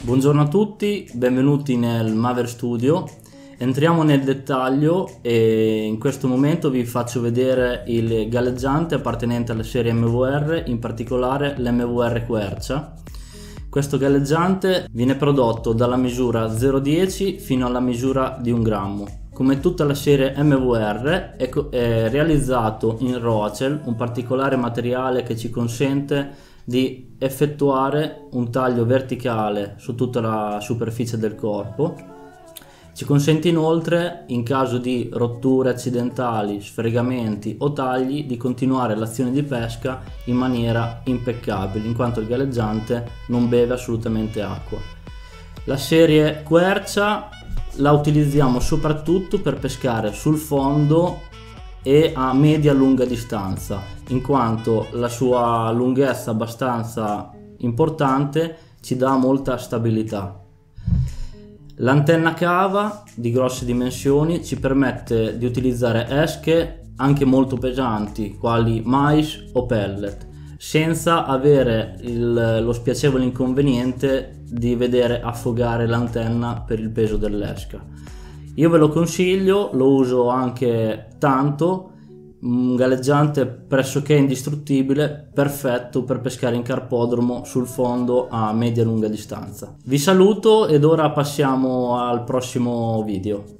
Buongiorno a tutti, benvenuti nel MVR Studio. Entriamo nel dettaglio e in questo momento vi faccio vedere il galleggiante appartenente alla serie MVR, in particolare l'MVR Quercia. Questo galleggiante viene prodotto dalla misura 0,10 fino alla misura di 1 grammo. Come tutta la serie MVR è realizzato in rocel, un particolare materiale che ci consente di effettuare un taglio verticale su tutta la superficie del corpo. Ci consente inoltre, in caso di rotture accidentali, sfregamenti o tagli, di continuare l'azione di pesca in maniera impeccabile, in quanto il galleggiante non beve assolutamente acqua. La serie Quercia la utilizziamo soprattutto per pescare sul fondo e a media-lunga distanza, in quanto la sua lunghezza abbastanza importante ci dà molta stabilità. L'antenna cava di grosse dimensioni ci permette di utilizzare esche anche molto pesanti, quali mais o pellet, senza avere lo spiacevole inconveniente di vedere affogare l'antenna per il peso dell'esca. Io ve lo consiglio, lo uso anche tanto, un galleggiante pressoché indistruttibile, perfetto per pescare in carpodromo sul fondo a media-lunga distanza. Vi saluto ed ora passiamo al prossimo video.